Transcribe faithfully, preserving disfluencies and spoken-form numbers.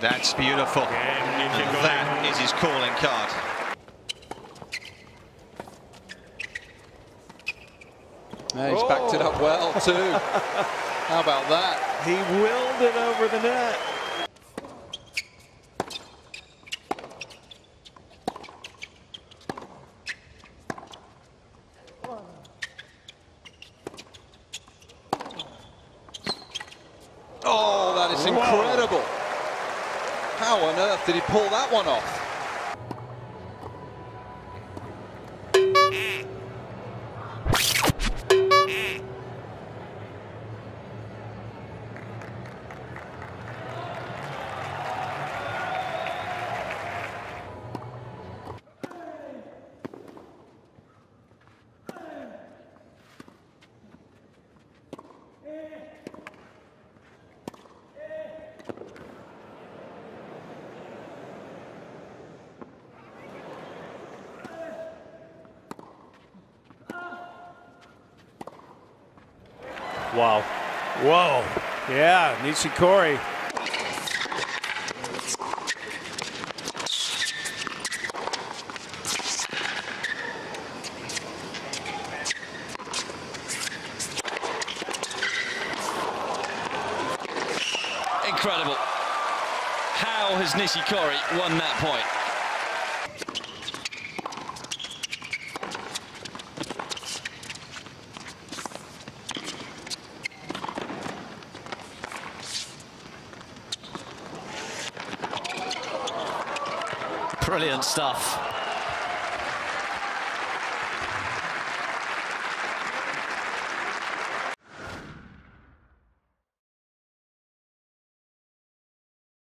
That's beautiful. And that is his calling card. Yeah, he's oh. backed it up well too. How about that? He willed it over the net. Oh, that is incredible. Whoa. How on earth did he pull that one off? Wow. Whoa. Yeah, Nishikori. Incredible. How has Nishikori won that point? Brilliant stuff.